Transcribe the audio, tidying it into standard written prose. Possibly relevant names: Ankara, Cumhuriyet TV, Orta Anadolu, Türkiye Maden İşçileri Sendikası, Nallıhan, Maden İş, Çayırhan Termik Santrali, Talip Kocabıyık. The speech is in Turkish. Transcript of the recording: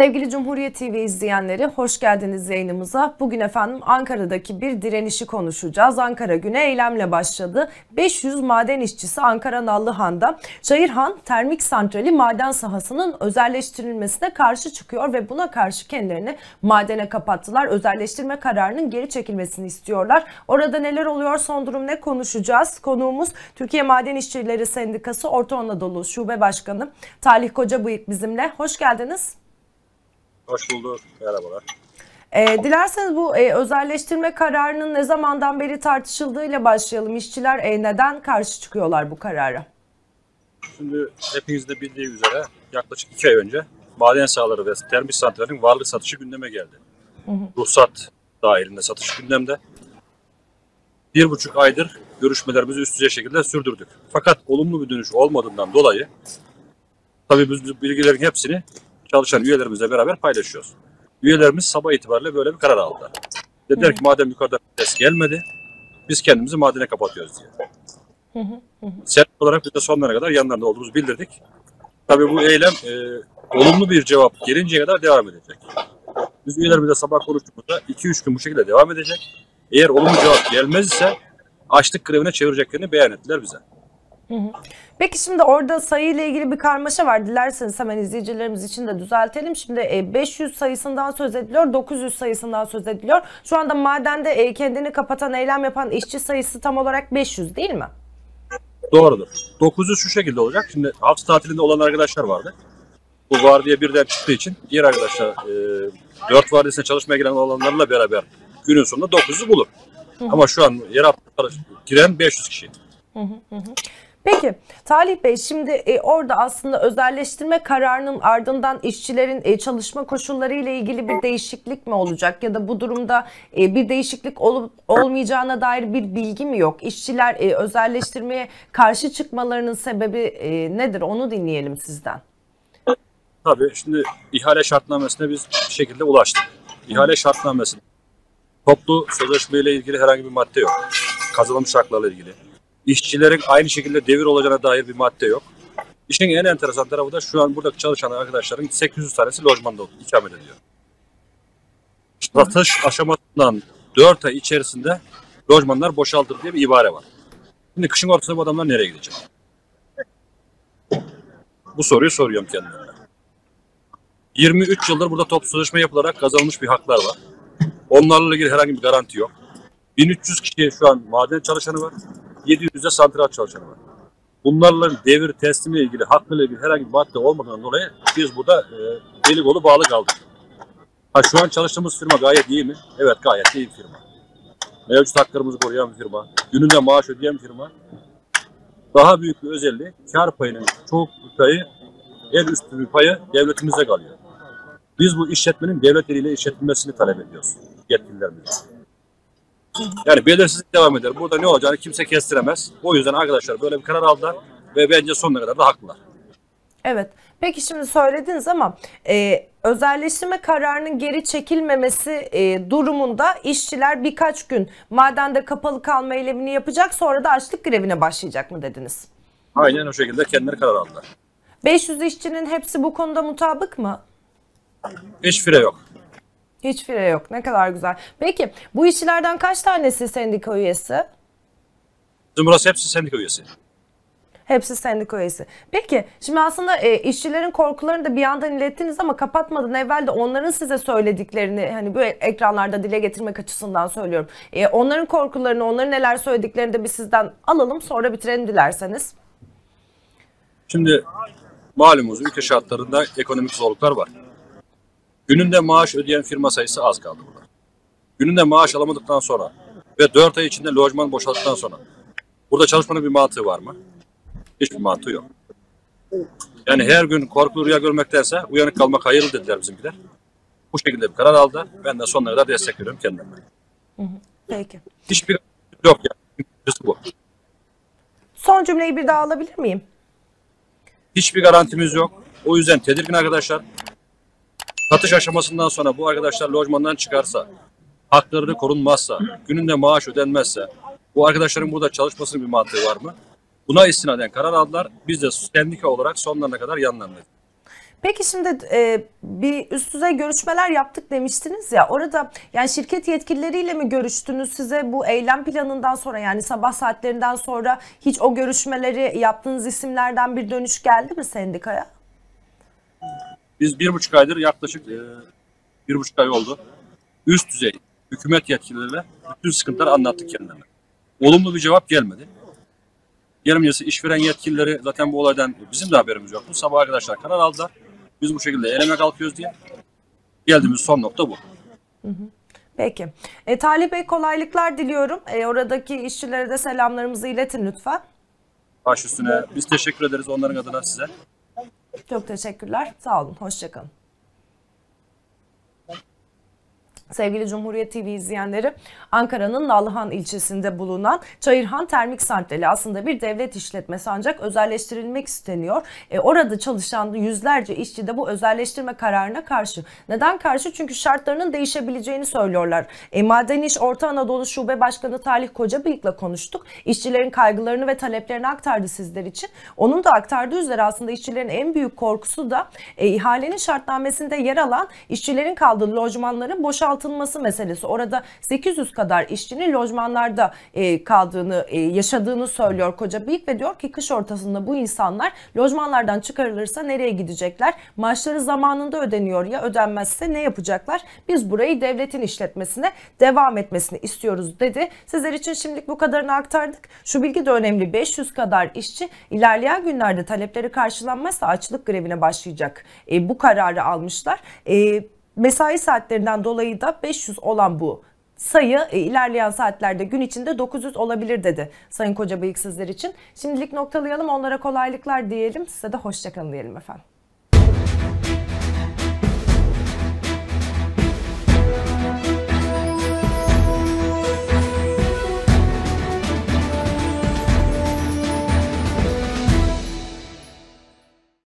Sevgili Cumhuriyet TV izleyenleri, hoş geldiniz yayınımıza. Bugün efendim Ankara'daki bir direnişi konuşacağız. Ankara güne eylemle başladı. 500 maden işçisi Ankara Nallıhan'da Çayırhan Termik Santrali maden sahasının özelleştirilmesine karşı çıkıyor ve buna karşı kendilerini madene kapattılar. Özelleştirme kararının geri çekilmesini istiyorlar. Orada neler oluyor, son durum ne, konuşacağız. Konuğumuz Türkiye Maden İşçileri Sendikası Orta Anadolu Şube Başkanı Talip Kocabıyık bizimle. Hoş geldiniz. Hoş bulduk. Merhabalar. Dilerseniz bu özelleştirme kararının ne zamandan beri tartışıldığıyla başlayalım. İşçiler neden karşı çıkıyorlar bu karara? Şimdi hepiniz de bildiği üzere yaklaşık 2 ay önce maden sahaları ve termik santralinin varlık satışı gündeme geldi. Hı hı. Ruhsat dahilinde satış gündemde. 1,5 aydır görüşmelerimizi üst düzey şekilde sürdürdük. Fakat olumlu bir dönüş olmadığından dolayı tabii biz bilgilerin hepsini çalışan üyelerimizle beraber paylaşıyoruz. Üyelerimiz sabah itibariyle böyle bir karar aldılar. Dediler ki madem yukarıda ses gelmedi, biz kendimizi madene kapatıyoruz diye. Sert olarak biz de sonlara kadar yanlarında olduğumuzu bildirdik. Tabii bu eylem olumlu bir cevap gelinceye kadar devam edecek. Biz üyelerimizle sabah konuştuğumuzda 2-3 gün bu şekilde devam edecek. Eğer olumlu cevap gelmez ise açlık grevine çevireceklerini beyan ettiler bize. Peki şimdi orada sayı ile ilgili bir karmaşa var. Dilerseniz hemen izleyicilerimiz için de düzeltelim. Şimdi 500 sayısından söz ediliyor, 900 sayısından söz ediliyor. Şu anda madende kendini kapatan, eylem yapan işçi sayısı tam olarak 500 değil mi? Doğrudur. 900 şu şekilde olacak. Şimdi hafta tatilinde olan arkadaşlar vardı. Bu vardiya birden çıktığı için diğer arkadaşlar 4 vardiyasına çalışmaya giren olanlarla beraber günün sonunda 900'ü bulur. Ama şu an yer altına giren 500 kişi. Peki Talip Bey, şimdi orada aslında özelleştirme kararının ardından işçilerin çalışma koşulları ile ilgili bir değişiklik mi olacak ya da bu durumda bir değişiklik olup olmayacağına dair bir bilgi mi yok? İşçiler özelleştirmeye karşı çıkmalarının sebebi nedir? Onu dinleyelim sizden. Tabii şimdi ihale şartnamesine biz bir şekilde ulaştık. İhale şartnamesinde toplu sözleşme ile ilgili herhangi bir madde yok. Kazanılmış haklarla ilgili. İşçilerin aynı şekilde devir olacağına dair bir madde yok. İşin en enteresan tarafı da şu an buradaki çalışan arkadaşların 800 tanesi lojmanda ikamet ediyor. Satış aşamasından 4 ay içerisinde lojmanlar boşaltılır diye bir ibare var. Şimdi kışın ortasında bu adamlar nereye gidecek? Bu soruyu soruyorum kendilerine. 23 yıldır burada toplu sözleşme yapılarak kazanılmış bir haklar var. Onlarla ilgili herhangi bir garanti yok. 1300 kişi şu an maden çalışanı var. 700'de santral çalışanı var. Bunlarla devir teslimiyle ilgili, hakkıyla ilgili herhangi bir madde olmadan dolayı biz burada eli kolu bağlı kaldık. Ha, şu an çalıştığımız firma gayet iyi mi? Evet, gayet iyi bir firma. Mevcut haklarımızı koruyan bir firma. Gününde maaş ödeyen bir firma. Daha büyük bir özelliği, kar payının çok payı, en üstü bir payı devletimize kalıyor. Biz bu işletmenin devlet eliyle işletilmesini talep ediyoruz yetkililerimizle. Yani belirsizlik devam eder. Burada ne olacağını kimse kestiremez. O yüzden arkadaşlar böyle bir karar aldılar ve bence sonuna kadar da haklılar. Evet. Peki şimdi söylediniz ama özelleştirme kararının geri çekilmemesi durumunda işçiler birkaç gün madende kapalı kalma eylemini yapacak, sonra da açlık grevine başlayacak mı dediniz? Aynen o şekilde kendileri karar aldılar. 500 işçinin hepsi bu konuda mutabık mı? Hiç fire yok. Hiç fire yok. Ne kadar güzel. Peki bu işçilerden kaç tanesi sendika üyesi? Burası hepsi sendika üyesi. Hepsi sendika üyesi. Peki şimdi aslında işçilerin korkularını da bir yandan ilettiniz ama kapatmadan evvel de onların size söylediklerini, hani bu ekranlarda dile getirmek açısından söylüyorum. Onların korkularını, onların neler söylediklerini de bir sizden alalım, sonra bitirelim dilerseniz. Şimdi malumunuz ülke şartlarında ekonomik zorluklar var. Gününde maaş ödeyen firma sayısı az kaldı burada. Gününde maaş alamadıktan sonra ve 4 ay içinde lojman boşalttıktan sonra burada çalışmanın bir mantığı var mı? Hiçbir mantığı yok. Yani her gün korkulu rüya görmektense uyanık kalmak hayırlı dediler bizimkiler. Bu şekilde bir karar aldı. Ben de sonlara da destek veriyorum kendilerine. Peki. Hiçbir yok yani. Bu. Son cümleyi bir daha alabilir miyim? Hiçbir garantimiz yok. O yüzden tedirgin arkadaşlar. Satış aşamasından sonra bu arkadaşlar lojmandan çıkarsa, hakları korunmazsa, gününde maaş ödenmezse bu arkadaşların burada çalışmasının bir mantığı var mı? Buna istinaden karar aldılar. Biz de sendika olarak sonlarına kadar yanlarındayız. Peki şimdi bir üst düzey görüşmeler yaptık demiştiniz ya, orada yani şirket yetkilileriyle mi görüştünüz, size bu eylem planından sonra yani sabah saatlerinden sonra hiç o görüşmeleri yaptığınız isimlerden bir dönüş geldi mi sendikaya? Biz 1,5 aydır yaklaşık 1,5 ay oldu. Üst düzey hükümet yetkilileriyle bütün sıkıntıları anlattık kendilerine. Olumlu bir cevap gelmedi. Yarımcası işveren yetkilileri zaten bu olaydan bizim de haberimiz yoktu. Sabah arkadaşlar karar aldılar. Biz bu şekilde eleme kalkıyoruz diye. Geldiğimiz son nokta bu. Peki. Talip Bey, kolaylıklar diliyorum. Oradaki işçilere de selamlarımızı iletin lütfen. Baş üstüne. Biz teşekkür ederiz onların adına size. Çok teşekkürler. Sağ olun. Hoşçakalın. Sevgili Cumhuriyet TV izleyenleri, Ankara'nın Nallıhan ilçesinde bulunan Çayırhan Termik Santrali aslında bir devlet işletmesi ancak özelleştirilmek isteniyor. Orada çalışan yüzlerce işçi de bu özelleştirme kararına karşı. Neden karşı? Çünkü şartlarının değişebileceğini söylüyorlar. Maden İş Orta Anadolu Şube Başkanı Talip Kocabıyık'la konuştuk. İşçilerin kaygılarını ve taleplerini aktardı sizler için. Onun da aktardığı üzere aslında işçilerin en büyük korkusu da ihalenin şartnamesinde yer alan işçilerin kaldığı lojmanların boşaltılması meselesi. Orada 800 kadar işçinin lojmanlarda kaldığını, yaşadığını söylüyor Kocabıyık ve diyor ki kış ortasında bu insanlar lojmanlardan çıkarılırsa nereye gidecekler? Maaşları zamanında ödeniyor ya, ödenmezse ne yapacaklar? Biz burayı devletin işletmesine devam etmesini istiyoruz dedi. Sizler için şimdilik bu kadarını aktardık. Şu bilgi de önemli. 500 kadar işçi ilerleyen günlerde talepleri karşılanmazsa açlık grevine başlayacak. Bu kararı almışlar. Mesai saatlerinden dolayı da 500 olan bu sayı ilerleyen saatlerde gün içinde 900 olabilir dedi Sayın Kocabıyık sizler için. Şimdilik noktalayalım, onlara kolaylıklar diyelim, size de hoşça kalın diyelim efendim.